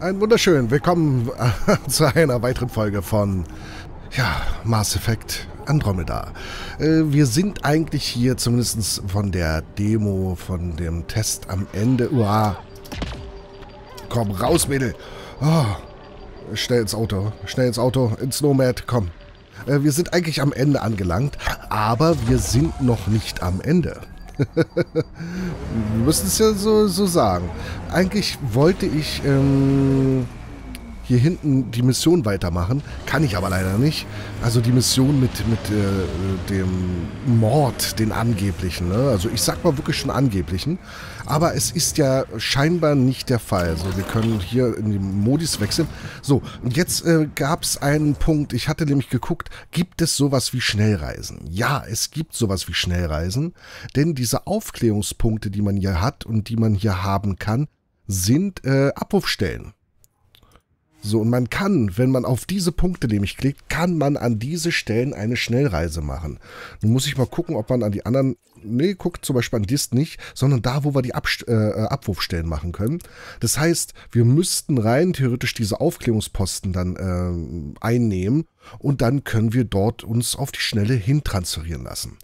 Einen wunderschönen willkommen zu einer weiteren Folge von Mass Effect Andromeda. Wir sind eigentlich hier, zumindest von der Demo, von dem Test am Ende. Uah. Komm, raus, Mädel. Oh. Schnell ins Auto, ins Nomad, komm. Wir sind eigentlich am Ende angelangt, aber wir sind noch nicht am Ende. Wir müssen es ja so sagen. Eigentlich wollte ich hier hinten die Mission weitermachen, kann ich aber leider nicht. Also die Mission mit dem Mord, den angeblichen, ne? Also ich sag mal wirklich schon angeblichen, aber es ist ja scheinbar nicht der Fall. So, wir können hier in die Modis wechseln. So, und jetzt gab es einen Punkt, ich hatte nämlich geguckt, gibt es sowas wie Schnellreisen? Ja, es gibt sowas wie Schnellreisen, denn diese Aufklärungspunkte, die man hier hat und die man hier haben kann, sind Abwurfstellen. So, und man kann, wenn man auf diese Punkte nämlich klickt, kann man an diese Stellen eine Schnellreise machen. Nun muss ich mal gucken, ob man an die anderen... Nee, guckt zum Beispiel an Dist nicht, sondern da, wo wir die Abwurfstellen machen können. Das heißt, wir müssten rein theoretisch diese Aufklärungsposten dann einnehmen und dann können wir dort uns auf die Schnelle hintransferieren lassen.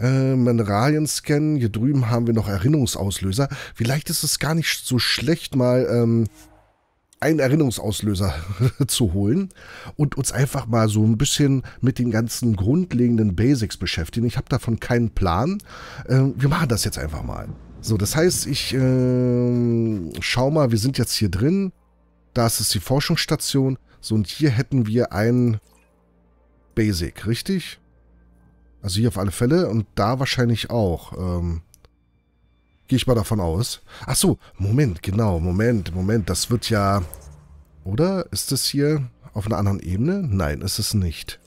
Mineralien-Scan, hier drüben haben wir noch Erinnerungsauslöser. Vielleicht ist es gar nicht so schlecht, mal... einen Erinnerungsauslöser zu holen und uns einfach mal so ein bisschen mit den ganzen grundlegenden Basics beschäftigen. Ich habe davon keinen Plan. Wir machen das jetzt einfach mal. So, das heißt, ich schau mal, wir sind jetzt hier drin. Das ist die Forschungsstation. So, und hier hätten wir ein Basic, richtig? Also hier auf alle Fälle und da wahrscheinlich auch. Gehe ich mal davon aus. Ach so, Moment, genau, Moment. Das wird ja... Oder? Ist das hier auf einer anderen Ebene? Nein, ist es nicht.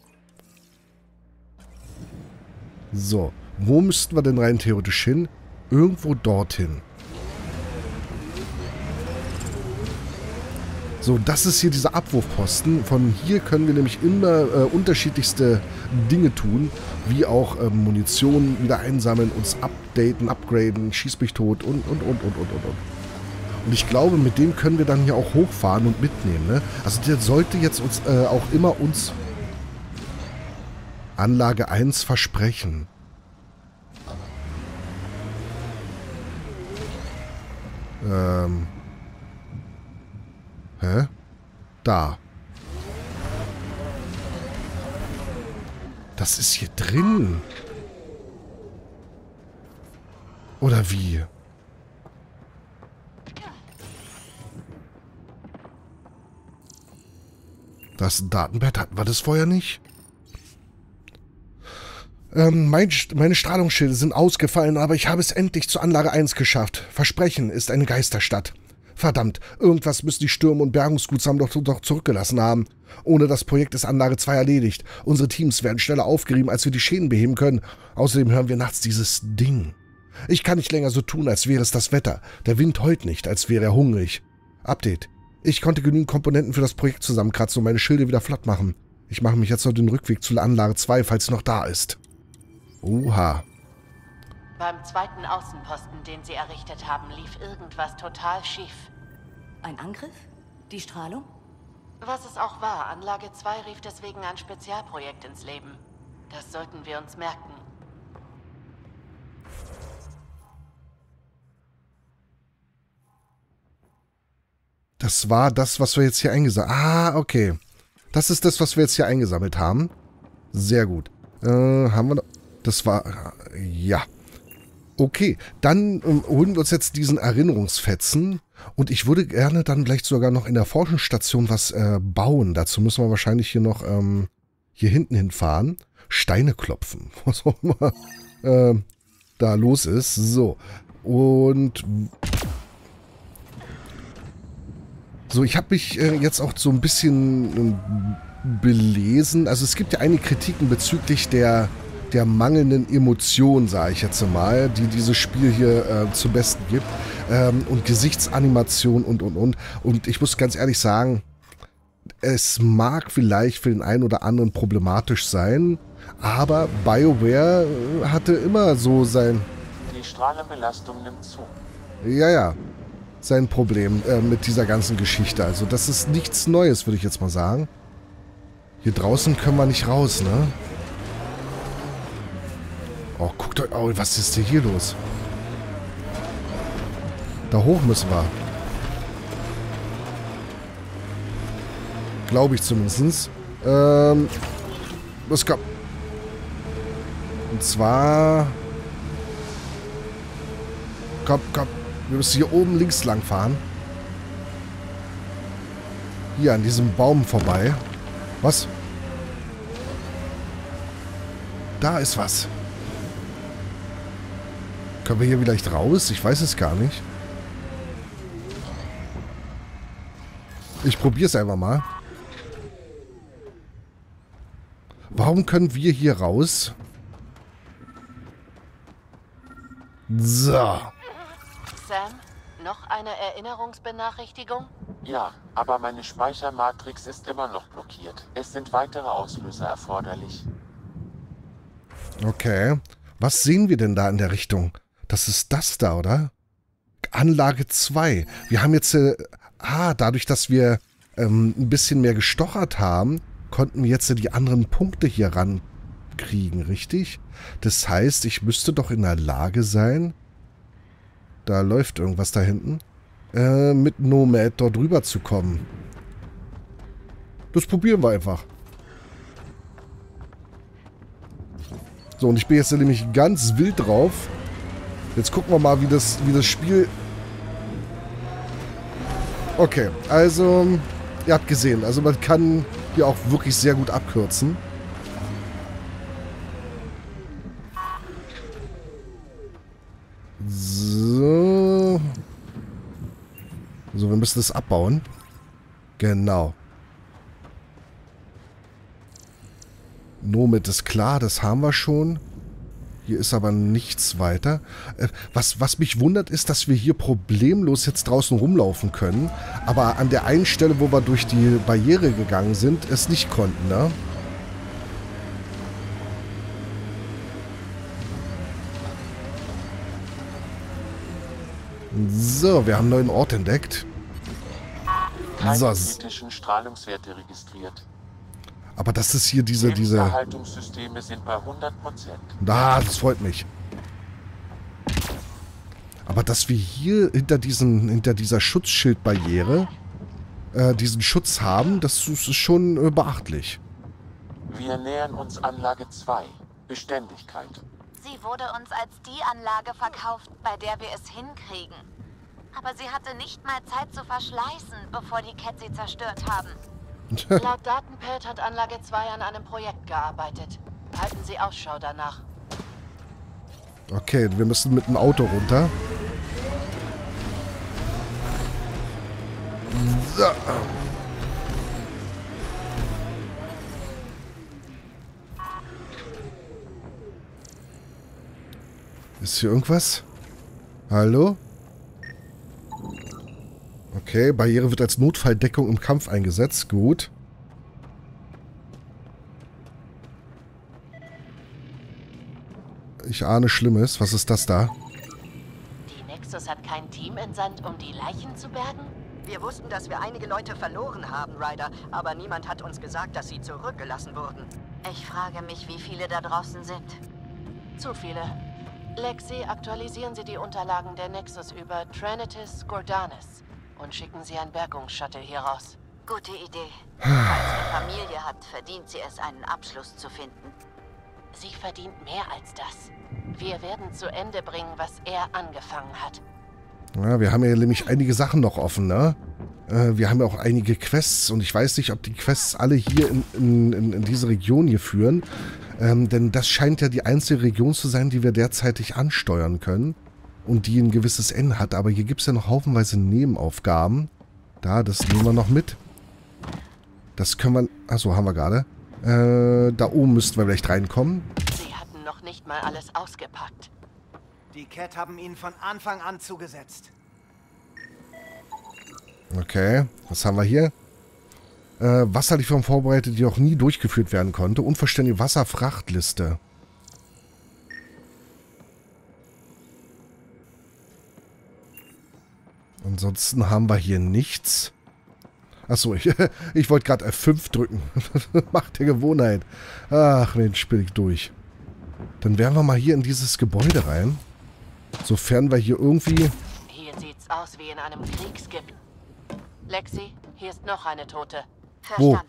So, wo müssten wir denn rein theoretisch hin? Irgendwo dorthin. So, das ist hier dieser Abwurfposten. Von hier können wir nämlich immer unterschiedlichste Dinge tun, wie auch Munition wieder einsammeln, uns updaten, upgraden, schieß mich tot und. Und ich glaube, mit dem können wir dann hier auch hochfahren und mitnehmen, ne? Also der sollte jetzt uns auch immer uns Anlage 1 versprechen. Hä? Da. Das ist hier drin. Oder wie? Das ist ein Datenbett. Hatten wir das vorher nicht? Meine Strahlungsschilde sind ausgefallen, aber ich habe es endlich zur Anlage 1 geschafft. Versprechen ist eine Geisterstadt. Verdammt, irgendwas müssen die Stürme und Bergungsguts haben doch zurückgelassen haben. Ohne das Projekt ist Anlage 2 erledigt. Unsere Teams werden schneller aufgerieben, als wir die Schäden beheben können. Außerdem hören wir nachts dieses Ding. Ich kann nicht länger so tun, als wäre es das Wetter. Der Wind heult nicht, als wäre er hungrig. Update. Ich konnte genügend Komponenten für das Projekt zusammenkratzen und meine Schilde wieder flott machen. Ich mache mich jetzt noch den Rückweg zu Anlage 2, falls sie noch da ist. Oha. Beim zweiten Außenposten, den sie errichtet haben, lief irgendwas total schief. Ein Angriff? Die Strahlung? Was es auch war, Anlage 2 rief deswegen ein Spezialprojekt ins Leben. Das sollten wir uns merken. Das war das, was wir jetzt hier eingesammelt haben. Ah, okay. Das ist das, was wir jetzt hier eingesammelt haben. Sehr gut. Haben wir noch... Das war... Ja. Okay, dann holen wir uns jetzt diesen Erinnerungsfetzen und ich würde gerne dann gleich sogar noch in der Forschungsstation was bauen. Dazu müssen wir wahrscheinlich hier noch hier hinten hinfahren. Steine klopfen, was auch immer da los ist. So, und... So, ich habe mich jetzt auch so ein bisschen belesen. Also es gibt ja einige Kritiken bezüglich der mangelnden Emotion, sage ich jetzt mal, die dieses Spiel hier zum Besten gibt. Und Gesichtsanimation und. Und ich muss ganz ehrlich sagen, es mag vielleicht für den einen oder anderen problematisch sein, aber BioWare hatte immer so sein... Die Strahlenbelastung nimmt zu. Ja, ja. sein Problem mit dieser ganzen Geschichte. Also das ist nichts Neues, würde ich jetzt mal sagen. Hier draußen können wir nicht raus, ne? Oh, guckt euch... Oh, was ist denn hier los? Da hoch müssen wir. Glaube ich zumindest. Los, komm. Und zwar... Komm, komm. Wir müssen hier oben links lang fahren. Hier an diesem Baum vorbei. Was? Da ist was. Können wir hier vielleicht raus? Ich weiß es gar nicht. Ich probiere es einfach mal. Warum können wir hier raus? So. Sam, noch eine Erinnerungsbenachrichtigung? Ja, aber meine Speichermatrix ist immer noch blockiert. Es sind weitere Auslöser erforderlich. Okay. Was sehen wir denn da in der Richtung? Das ist das da, oder? Anlage 2. Wir haben jetzt... dadurch, dass wir ein bisschen mehr gestochert haben, konnten wir jetzt die anderen Punkte hier rankriegen, richtig? Das heißt, ich müsste doch in der Lage sein... Da läuft irgendwas da hinten. Mit Nomad dort rüber zu kommen. Das probieren wir einfach. So, und ich bin jetzt nämlich ganz wild drauf. Jetzt gucken wir mal, wie das Spiel... Okay, also... Ihr habt gesehen, also man kann hier auch wirklich sehr gut abkürzen. So. So, wir müssen das abbauen. Genau. Nomad ist klar, das haben wir schon. Hier ist aber nichts weiter. Was mich wundert, ist, dass wir hier problemlos jetzt draußen rumlaufen können. Aber an der einen Stelle, wo wir durch die Barriere gegangen sind, es nicht konnten, ne? So, wir haben einen neuen Ort entdeckt. Keine kritischen Strahlungswerte registriert. Aber das ist hier diese... Erhaltungssysteme sind bei 100%. Das freut mich. Aber dass wir hier hinter dieser Schutzschildbarriere diesen Schutz haben, das ist schon beachtlich. Wir nähern uns Anlage 2. Beständigkeit. Sie wurde uns als die Anlage verkauft, bei der wir es hinkriegen. Aber sie hatte nicht mal Zeit zu verschleißen, bevor die Kett sie zerstört haben. Laut Datenpad hat Anlage 2 an einem Projekt gearbeitet. Halten Sie Ausschau danach. Okay, wir müssen mit dem Auto runter. So. Ist hier irgendwas? Hallo? Okay, Barriere wird als Notfalldeckung im Kampf eingesetzt. Gut. Ich ahne Schlimmes. Was ist das da? Die Nexus hat kein Team entsandt, um die Leichen zu bergen? Wir wussten, dass wir einige Leute verloren haben, Ryder. Aber niemand hat uns gesagt, dass sie zurückgelassen wurden. Ich frage mich, wie viele da draußen sind. Zu viele. Lexi, aktualisieren Sie die Unterlagen der Nexus über Trinitis Gordanis. Und schicken Sie einen Bergungsshuttle hier raus. Gute Idee. Falls ihr Familie habt, verdient sie es, einen Abschluss zu finden. Sie verdient mehr als das. Wir werden zu Ende bringen, was er angefangen hat. Ja, wir haben ja nämlich einige Sachen noch offen, ne? Wir haben ja auch einige Quests. Und ich weiß nicht, ob die Quests alle hier in diese Region hier führen. Denn das scheint ja die einzige Region zu sein, die wir derzeitig ansteuern können. Und die ein gewisses N hat. Aber hier gibt es ja noch haufenweise Nebenaufgaben. Da, das nehmen wir noch mit. Das können wir... Achso, haben wir gerade. Da oben müssten wir vielleicht reinkommen. Sie hatten noch nicht mal alles ausgepackt. Die Kett haben ihnen von Anfang an zugesetzt. Okay, was haben wir hier? Wasserlieferung vorbereitet, die noch nie durchgeführt werden konnte. Unvollständige Wasserfrachtliste. Und Ansonsten haben wir hier nichts. Achso, ich wollte gerade F5 drücken. Macht der Gewohnheit. Ach Mensch, bin ich durch. Dann werden wir mal hier in dieses Gebäude rein. Sofern wir hier irgendwie... Hier sieht's aus wie in einem Kriegsgebiet. Lexi, hier ist noch eine Tote. Verstanden.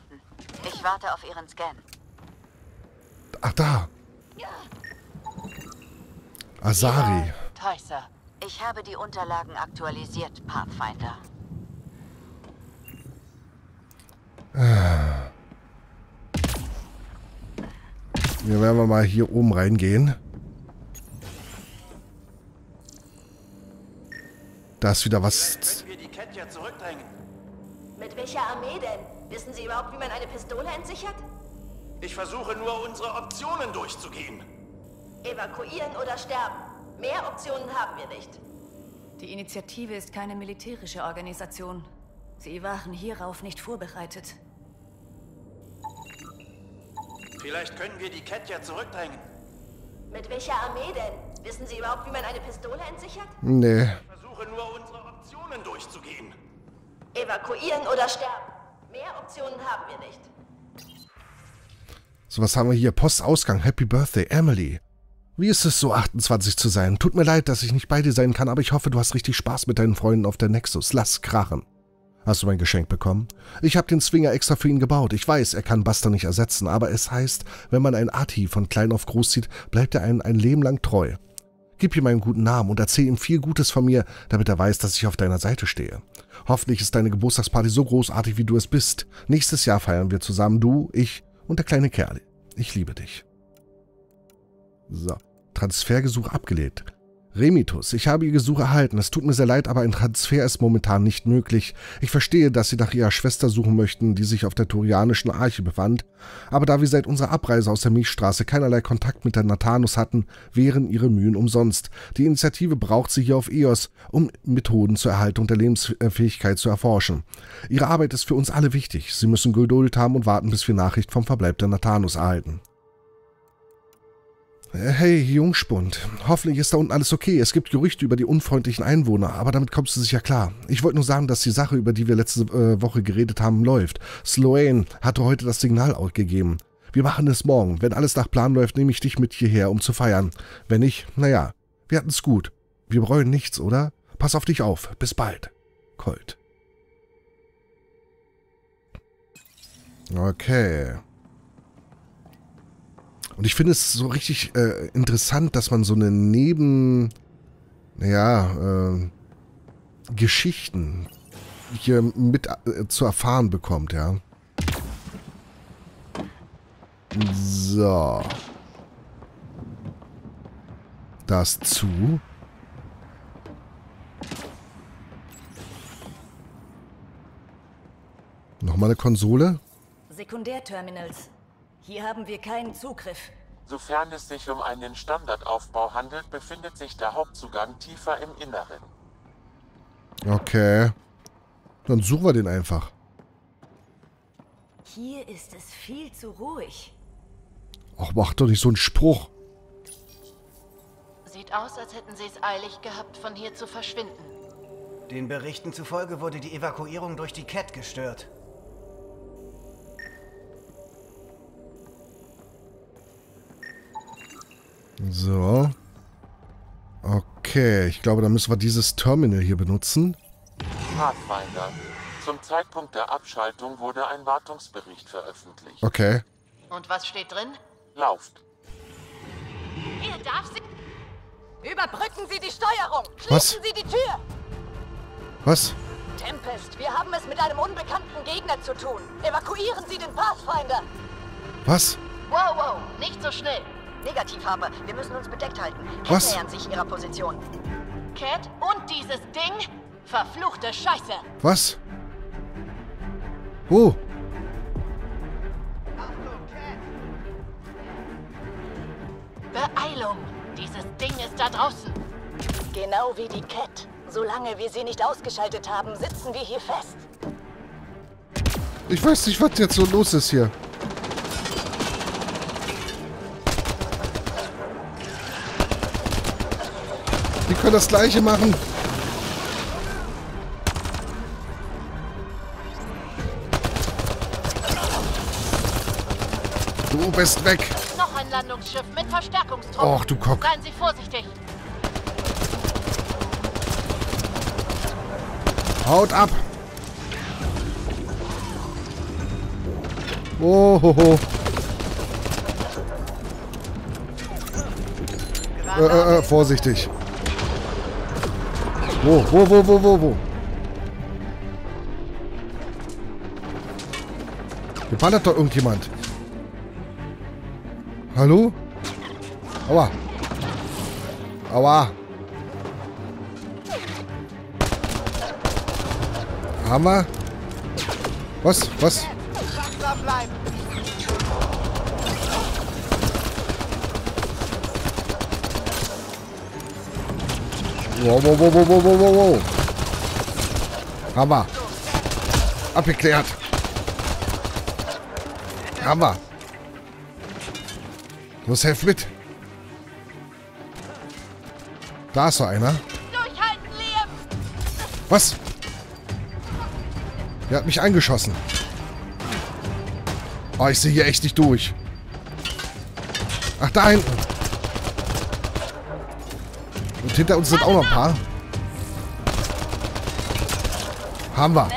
Wo? Ich warte auf Ihren Scan. Ach, da. Ja. Asari. Ja, Teusser. Ich habe die Unterlagen aktualisiert, Pathfinder. Hier werden wir mal hier oben reingehen. Da ist wieder was. Können wir die Kett ja zurückdrängen? Mit welcher Armee denn? Wissen Sie überhaupt, wie man eine Pistole entsichert? Ich versuche nur, unsere Optionen durchzugehen. Evakuieren oder sterben. Mehr Optionen haben wir nicht. Die Initiative ist keine militärische Organisation. Sie waren hierauf nicht vorbereitet. Vielleicht können wir die Kett ja zurückdrängen. Mit welcher Armee denn? Wissen Sie überhaupt, wie man eine Pistole entsichert? Nee. Ich versuche nur, unsere Optionen durchzugehen. Evakuieren oder sterben. Mehr Optionen haben wir nicht. So, was haben wir hier? Postausgang. Happy Birthday, Emily. Wie ist es so, 28 zu sein? Tut mir leid, dass ich nicht bei dir sein kann, aber ich hoffe, du hast richtig Spaß mit deinen Freunden auf der Nexus. Lass krachen. Hast du mein Geschenk bekommen? Ich habe den Zwinger extra für ihn gebaut. Ich weiß, er kann Buster nicht ersetzen, aber es heißt, wenn man ein Arti von klein auf groß zieht, bleibt er einem ein Leben lang treu. Gib ihm einen guten Namen und erzähl ihm viel Gutes von mir, damit er weiß, dass ich auf deiner Seite stehe. Hoffentlich ist deine Geburtstagsparty so großartig, wie du es bist. Nächstes Jahr feiern wir zusammen, du, ich und der kleine Kerl. Ich liebe dich. So, Transfergesuch abgelehnt. Remitus, ich habe Ihr Gesuch erhalten. Es tut mir sehr leid, aber ein Transfer ist momentan nicht möglich. Ich verstehe, dass Sie nach Ihrer Schwester suchen möchten, die sich auf der Thurianischen Arche befand. Aber da wir seit unserer Abreise aus der Milchstraße keinerlei Kontakt mit der Nathanus hatten, wären Ihre Mühen umsonst. Die Initiative braucht Sie hier auf EOS, um Methoden zur Erhaltung der Lebensfähigkeit zu erforschen. Ihre Arbeit ist für uns alle wichtig. Sie müssen Geduld haben und warten, bis wir Nachricht vom Verbleib der Nathanus erhalten. Hey, Jungspund. Hoffentlich ist da unten alles okay. Es gibt Gerüchte über die unfreundlichen Einwohner, aber damit kommst du sicher klar. Ich wollte nur sagen, dass die Sache, über die wir letzte Woche geredet haben, läuft. Sloane hatte heute das Signal ausgegeben. Wir machen es morgen. Wenn alles nach Plan läuft, nehme ich dich mit hierher, um zu feiern. Wenn nicht, naja, wir hatten's gut. Wir bereuen nichts, oder? Pass auf dich auf. Bis bald. Colt. Okay. Und ich finde es so richtig interessant, dass man so eine Geschichten hier mit zu erfahren bekommt, ja. So. Das zu. Nochmal eine Konsole. Sekundärterminals. Hier haben wir keinen Zugriff. Sofern es sich um einen Standardaufbau handelt, befindet sich der Hauptzugang tiefer im Inneren. Okay. Dann suchen wir den einfach. Hier ist es viel zu ruhig. Ach, mach doch nicht so einen Spruch. Sieht aus, als hätten sie es eilig gehabt, von hier zu verschwinden. Den Berichten zufolge wurde die Evakuierung durch die Kett gestört. So. Okay, ich glaube, da müssen wir dieses Terminal hier benutzen. Pathfinder. Zum Zeitpunkt der Abschaltung wurde ein Wartungsbericht veröffentlicht. Okay. Und was steht drin? Lauft. Ihr darf Sie... Überbrücken Sie die Steuerung! Schließen Sie die Tür! Was? Tempest, wir haben es mit einem unbekannten Gegner zu tun. Evakuieren Sie den Pathfinder! Was? Wow, wow, nicht so schnell. Negativ, Harper. Wir müssen uns bedeckt halten. Kett nähern sich ihrer Position. Kett und dieses Ding? Verfluchte Scheiße. Was? Oh. Beeilung. Dieses Ding ist da draußen. Genau wie die Kett. Solange wir sie nicht ausgeschaltet haben, sitzen wir hier fest. Ich weiß nicht, was jetzt so los ist hier. Die können das Gleiche machen. Du bist weg. Noch ein Landungsschiff mit Verstärkungstruppen. Och, du Kock. Seien Sie vorsichtig. Haut ab. Oh, ho, ho. Vorsichtig. Wo? Hier ballert doch irgendjemand. Hallo? Aua. Aua. Hammer. Was? Wow. Hammer. Abgeklärt. Hammer. Los, helft mit. Da ist doch einer. Durchhalten, Liam. Was? Der hat mich eingeschossen. Oh, ich sehe hier echt nicht durch. Ach, da hinten. Und hinter uns sind auch noch ein paar. Haben wir.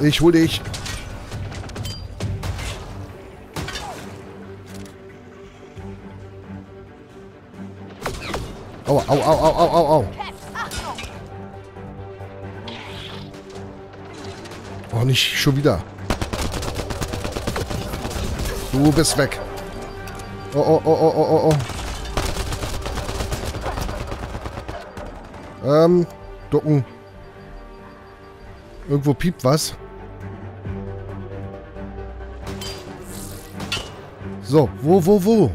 Ich hol dich. Au. Oh, nicht schon wieder. Du bist weg. Oh. Ducken. Irgendwo piept was. So, wo?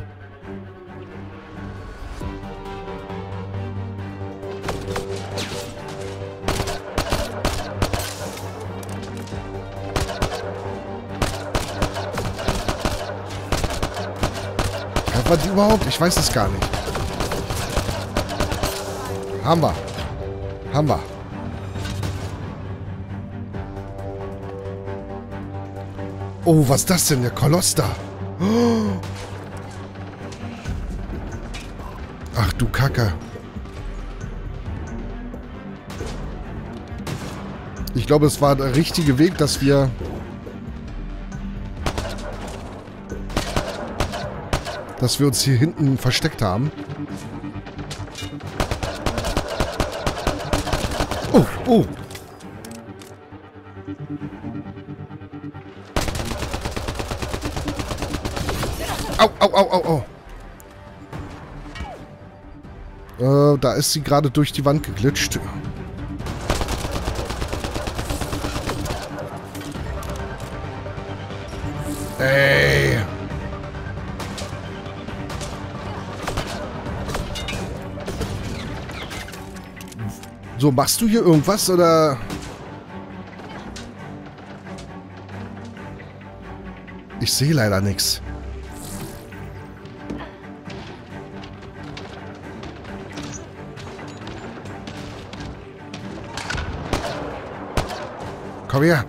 Die überhaupt? Ich weiß es gar nicht. Haben wir. Oh, was ist das denn? Der Koloss da. Ach du Kacke. Ich glaube, es war der richtige Weg, dass wir... dass wir uns hier hinten versteckt haben. Oh. Au. Da ist sie gerade durch die Wand geglitscht. Ey. So, machst du hier irgendwas, oder? Ich sehe leider nichts. Komm her.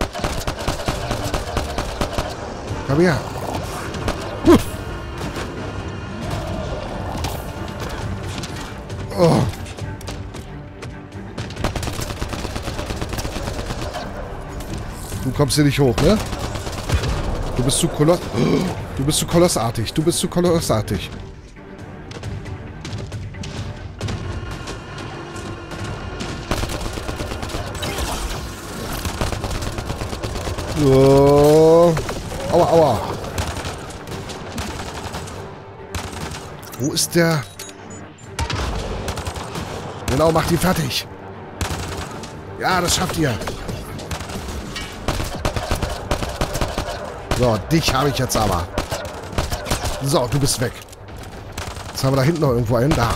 Oh. Kommst du nicht hoch, ne? Du bist zu kolossartig. So. Aua. Wo ist der? Genau, macht ihn fertig. Ja, das schafft ihr. So, dich habe ich jetzt aber. So, du bist weg. Jetzt haben wir da hinten noch irgendwo einen. Da.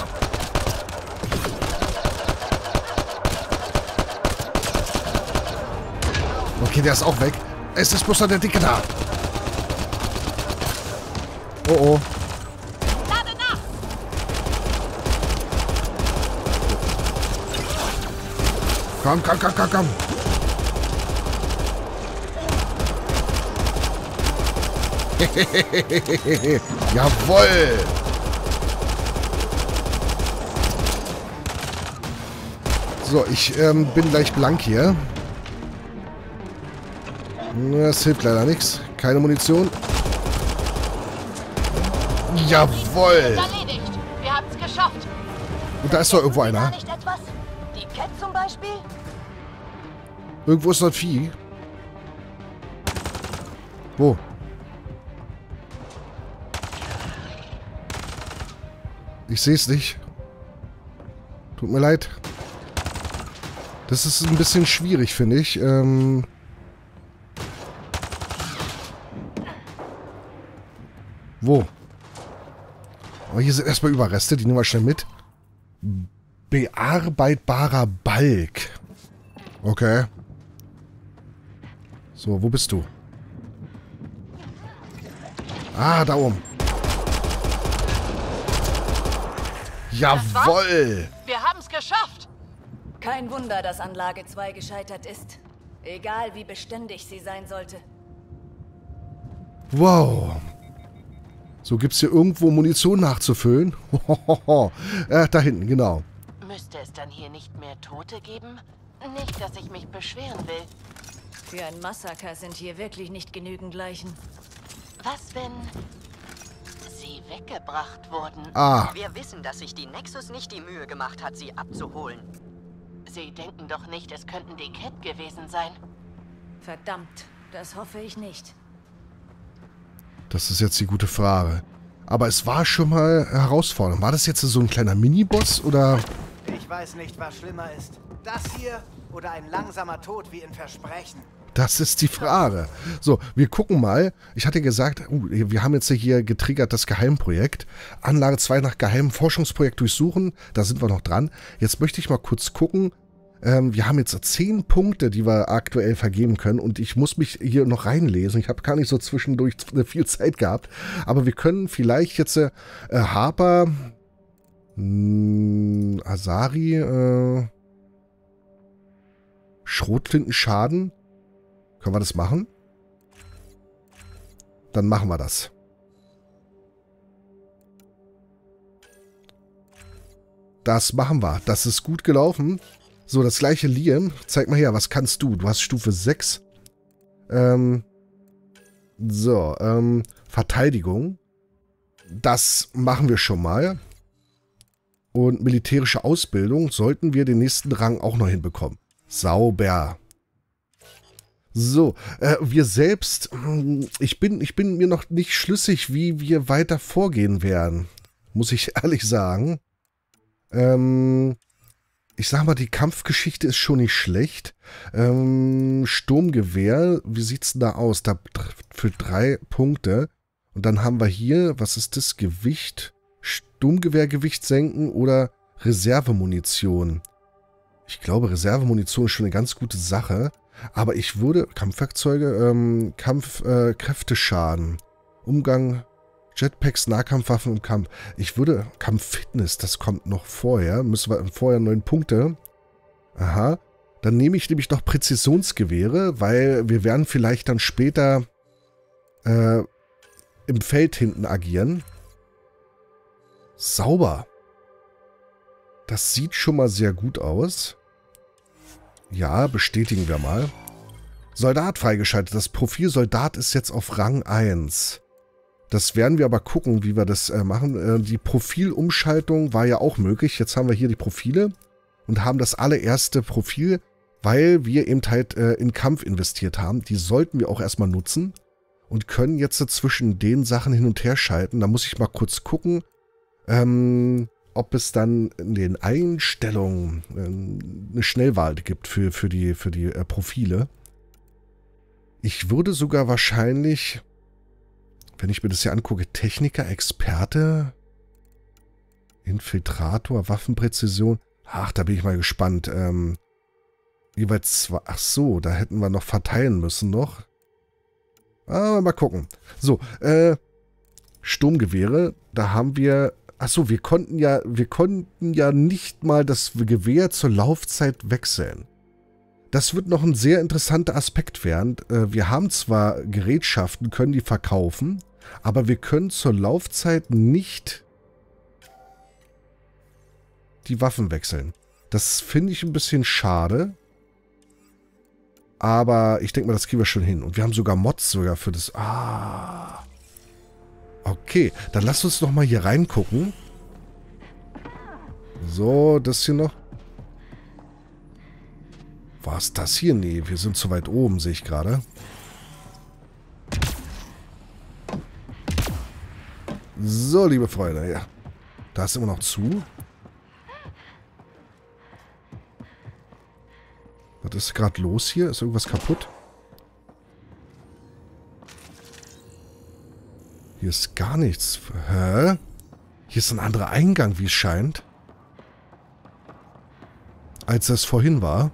Okay, der ist auch weg. Es ist bloß noch der Dicke da. Oh. Komm. Jawohl! So, ich bin gleich blank hier. Das hilft leider nichts. Keine Munition. Jawohl! Wir haben's geschafft. Und da ist doch irgendwo einer. Die Kett zum Beispiel? Irgendwo ist noch ein Vieh. Wo? Ich sehe es nicht. Tut mir leid. Das ist ein bisschen schwierig, finde ich. Wo? Oh, hier sind erstmal Überreste. Die nehmen wir schnell mit. Bearbeitbarer Balk. Okay. So, wo bist du? Ah, da oben. Jawohl! Wir haben es geschafft! Kein Wunder, dass Anlage 2 gescheitert ist. Egal, wie beständig sie sein sollte. Wow. So, gibt's hier irgendwo Munition nachzufüllen? Da hinten, genau. Müsste es dann hier nicht mehr Tote geben? Nicht, dass ich mich beschweren will. Für ein Massaker sind hier wirklich nicht genügend Leichen. Was, wenn sie weggebracht wurden? Ah. Wir wissen, dass sich die Nexus nicht die Mühe gemacht hat, sie abzuholen. Sie denken doch nicht, es könnten die Kett gewesen sein. Verdammt, das hoffe ich nicht. Das ist jetzt die gute Frage. Aber es war schon mal herausfordernd. War das jetzt so ein kleiner Miniboss oder? Ich weiß nicht, was schlimmer ist. Das hier oder ein langsamer Tod wie in Versprechen? Das ist die Frage. So, wir gucken mal. Ich hatte gesagt, wir haben jetzt hier getriggert das Geheimprojekt. Anlage 2 nach geheimem Forschungsprojekt durchsuchen. Da sind wir noch dran. Jetzt möchte ich mal kurz gucken. Wir haben jetzt 10 Punkte, die wir aktuell vergeben können. Und ich muss mich hier noch reinlesen. Ich habe gar nicht so zwischendurch viel Zeit gehabt. Aber wir können vielleicht jetzt Harper, Asari, Schrotflintenschaden. Können wir das machen? Dann machen wir das. Das machen wir. Das ist gut gelaufen. So, das gleiche Liam. Zeig mal her, was kannst du? Du hast Stufe 6. Verteidigung. Das machen wir schon mal. Und militärische Ausbildung sollten wir den nächsten Rang auch noch hinbekommen. Sauber. So, wir selbst, ich bin mir noch nicht schlüssig, wie wir weiter vorgehen werden. Muss ich ehrlich sagen. Ich sag mal, die Kampfgeschichte ist schon nicht schlecht. Sturmgewehr, wie sieht's denn da aus? Da für 3 Punkte. Und dann haben wir hier, was ist das? Gewicht? Sturmgewehrgewicht senken oder Reservemunition? Ich glaube, Reservemunition ist schon eine ganz gute Sache. Aber ich würde, Kampfwerkzeuge, Kampfkräfteschaden, Umgang, Jetpacks, Nahkampfwaffen und Kampf. Ich würde, Kampffitness, das kommt noch vorher. Müssen wir vorher 9 Punkte. Aha. Dann nehme ich nämlich noch Präzisionsgewehre, weil wir werden vielleicht dann später im Feld hinten agieren. Sauber. Das sieht schon mal sehr gut aus. Ja, bestätigen wir mal. Soldat freigeschaltet. Das Profil Soldat ist jetzt auf Rang 1. Das werden wir aber gucken, wie wir das machen. Die Profilumschaltung war ja auch möglich. Jetzt haben wir hier die Profile und haben das allererste Profil, weil wir eben halt in Kampf investiert haben. Die sollten wir auch erstmal nutzen und können jetzt zwischen den Sachen hin und her schalten. Da muss ich mal kurz gucken, ob es dann in den Einstellungen eine Schnellwahl gibt für die Profile. Ich würde sogar wahrscheinlich, wenn ich mir das hier angucke, Techniker, Experte, Infiltrator, Waffenpräzision. Ach, da bin ich mal gespannt. Jeweils 2. Ach so, da hätten wir noch verteilen müssen noch. Aber mal gucken. So, Sturmgewehre, da haben wir. Achso, wir konnten ja nicht mal das Gewehr zur Laufzeit wechseln. Das wird noch ein sehr interessanter Aspekt werden. Wir haben zwar Gerätschaften, können die verkaufen, Aber wir können zur Laufzeit nicht die Waffen wechseln. Das finde ich ein bisschen schade. Aber ich denke mal, das kriegen wir schon hin. Und wir haben sogar Mods sogar für das... Ah. Okay, dann lasst uns noch mal hier reingucken. So, das hier noch. War es das hier? Nee, wir sind zu weit oben, sehe ich gerade. So, liebe Freunde, ja. Da ist immer noch zu. Was ist gerade los hier? Ist irgendwas kaputt? Hier ist gar nichts. Hä? Hier ist ein anderer Eingang, wie es scheint. Als das vorhin war.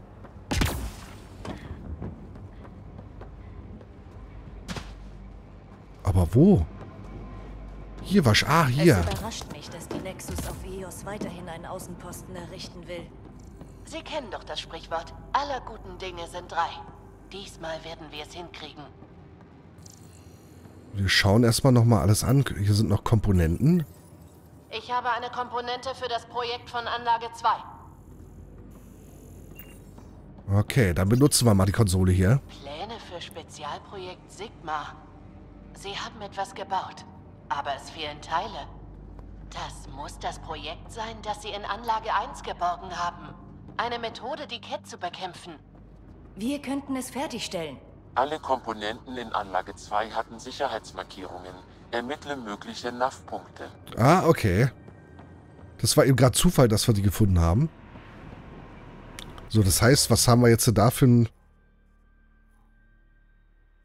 Aber wo? Hier war... Ah, hier. Es überrascht mich, dass die Nexus auf EOS weiterhin einen Außenposten errichten will. Sie kennen doch das Sprichwort, aller guten Dinge sind drei. Diesmal werden wir es hinkriegen. Wir schauen erstmal nochmal alles an. Hier sind noch Komponenten. Ich habe eine Komponente für das Projekt von Anlage 2. Okay, dann benutzen wir mal die Konsole hier. Pläne für Spezialprojekt Sigma. Sie haben etwas gebaut, aber es fehlen Teile. Das muss das Projekt sein, das Sie in Anlage 1 geborgen haben. Eine Methode, die Kett zu bekämpfen. Wir könnten es fertigstellen. Alle Komponenten in Anlage 2 hatten Sicherheitsmarkierungen. Ermittle mögliche NAV-Punkte. Ah, okay. Das war eben gerade Zufall, dass wir die gefunden haben. So, das heißt, was haben wir jetzt da für ein...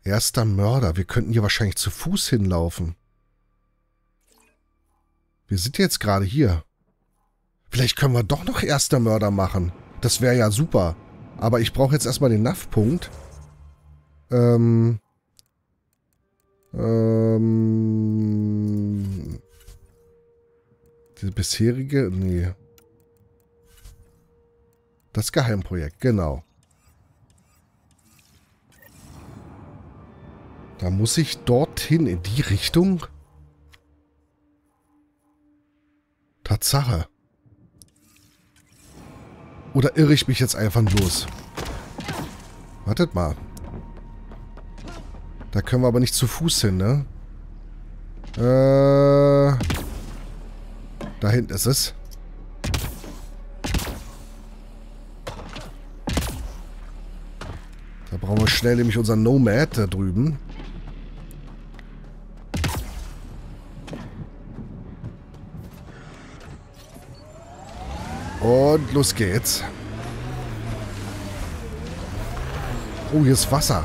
Erster Mörder. Wir könnten hier wahrscheinlich zu Fuß hinlaufen. Wir sind jetzt gerade hier. Vielleicht können wir doch noch erster Mörder machen. Das wäre ja super. Aber ich brauche jetzt erstmal den NAV-Punkt. Die bisherige... Nee. Das Geheimprojekt, genau. Da muss ich dorthin, in die Richtung? Tatsache. Oder irre ich mich jetzt einfach bloß? Wartet mal. Da können wir aber nicht zu Fuß hin, ne? Da hinten ist es. Da brauchen wir schnell nämlich unseren Nomad da drüben. Und los geht's. Oh, hier ist Wasser.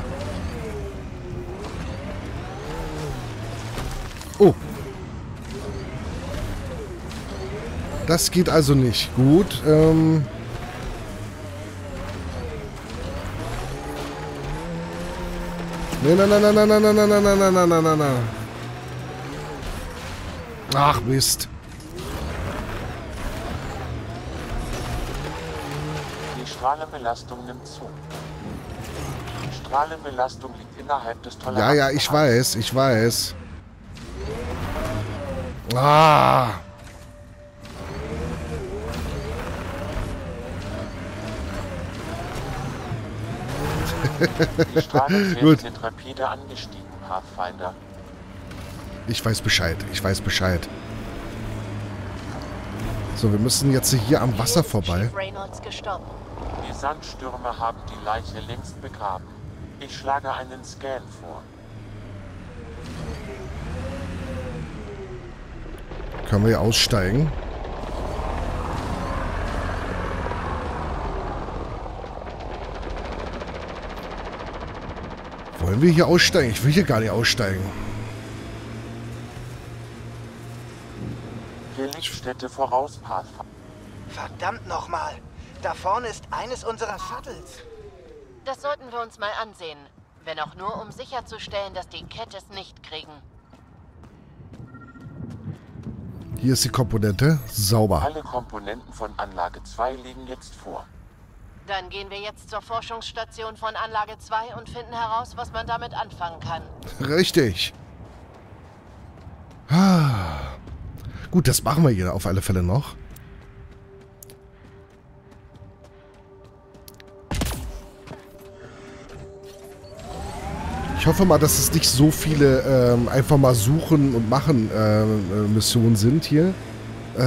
Oh. Das geht also nicht. Gut. Nein. Ach, Mist. Die Strahlenbelastung nimmt zu. Die Strahlenbelastung liegt innerhalb des Toleranzbereichs. Ja, ich weiß. Ah. Die Strahlungswerte sind rapide angestiegen, Pathfinder. Ich weiß Bescheid. So, wir müssen jetzt hier am Wasser vorbei. Die Sandstürme haben die Leiche längst begraben. Ich schlage einen Scan vor. Können wir hier aussteigen? Wollen wir hier aussteigen? Ich will hier gar nicht aussteigen. Lichtstätte voraus, Pathfinder. Verdammt nochmal! Da vorne ist eines unserer Shuttles. Das sollten wir uns mal ansehen. Wenn auch nur, um sicherzustellen, dass die Kett es nicht kriegen. Hier ist die Komponente. Sauber. Alle Komponenten von Anlage 2 liegen jetzt vor. Dann gehen wir jetzt zur Forschungsstation von Anlage 2 und finden heraus, was man damit anfangen kann. Richtig. Gut, das machen wir hier auf alle Fälle noch. Ich hoffe mal, dass es nicht so viele einfach mal suchen und machen Missionen sind hier,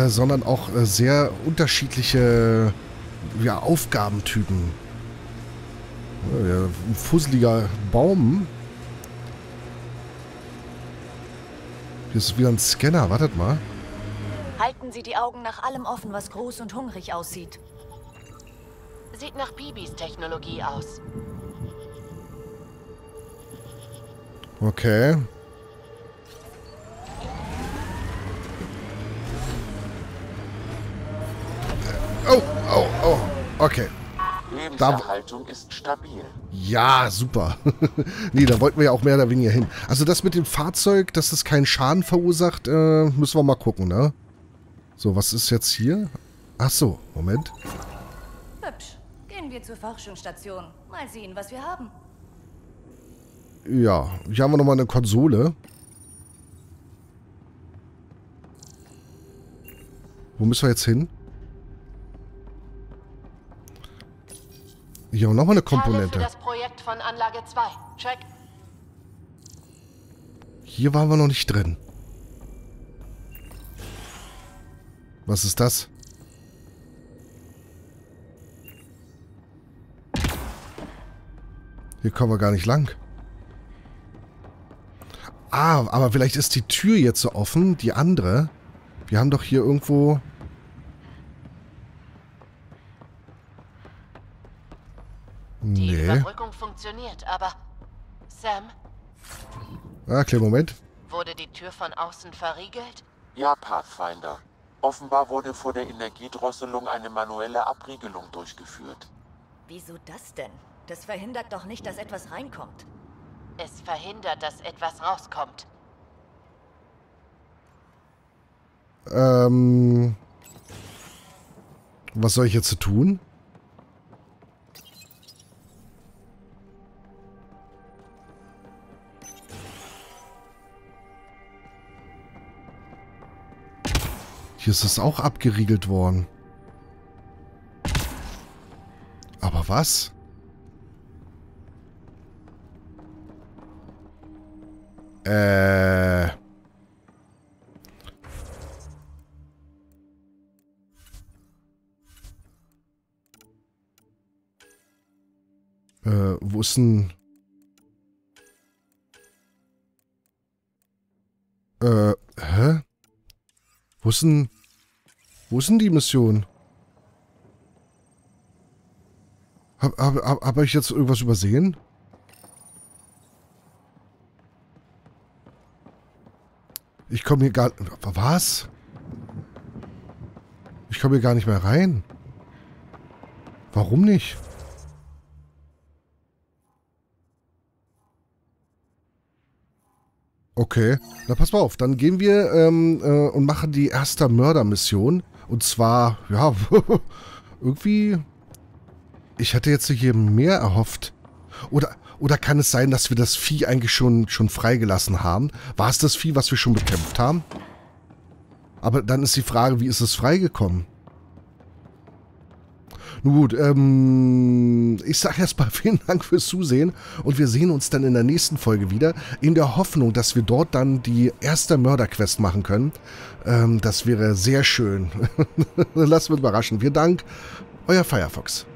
sondern auch sehr unterschiedliche ja, Aufgabentypen. Ja, ein fusseliger Baum. Hier ist wieder ein Scanner, wartet mal. Halten Sie die Augen nach allem offen, was groß und hungrig aussieht. Sieht nach Bibis Technologie aus. Okay. Oh, oh, oh. Okay. Lebenserhaltung ist stabil. Ja, super. Nee, da wollten wir ja auch mehr oder weniger hin. Also das mit dem Fahrzeug, dass es keinen Schaden verursacht, müssen wir mal gucken, ne? So, was ist jetzt hier? Ach so, Moment. Hübsch. Gehen wir zur Forschungsstation. Mal sehen, was wir haben. Ja, hier haben wir nochmal eine Konsole. Wo müssen wir jetzt hin? Hier haben wir nochmal eine Komponente. Das Projekt von Anlage 2. Check. Hier waren wir noch nicht drin. Was ist das? Hier kommen wir gar nicht lang. Ah, aber vielleicht ist die Tür jetzt so offen, die andere. Wir haben doch hier irgendwo... Nee. Die Überbrückung funktioniert, aber... Sam? Ah, kleinen Moment. Wurde die Tür von außen verriegelt? Ja, Pathfinder. Offenbar wurde vor der Energiedrosselung eine manuelle Abriegelung durchgeführt. Wieso das denn? Das verhindert doch nicht, dass etwas reinkommt. Es verhindert, dass etwas rauskommt. Was soll ich jetzt tun? Hier ist es auch abgeriegelt worden. Aber was? Wo ist denn... Hä? Wo ist denn... Wo ist denn die Mission? Hab ich jetzt irgendwas übersehen? Ich komme hier gar... Was? Ich komme hier gar nicht mehr rein. Warum nicht? Okay. Na, pass mal auf. Dann gehen wir und machen die erste Mördermission. Und zwar... Ja, irgendwie... Ich hätte jetzt hier mehr erhofft. Oder kann es sein, dass wir das Vieh eigentlich schon freigelassen haben? War es das Vieh, was wir schon bekämpft haben? Aber dann ist die Frage, wie ist es freigekommen? Nun gut, ich sage erstmal vielen Dank fürs Zusehen und wir sehen uns dann in der nächsten Folge wieder, in der Hoffnung, dass wir dort dann die erste Mörderquest machen können. Das wäre sehr schön. Lasst mich überraschen. Vielen Dank, euer Firefox.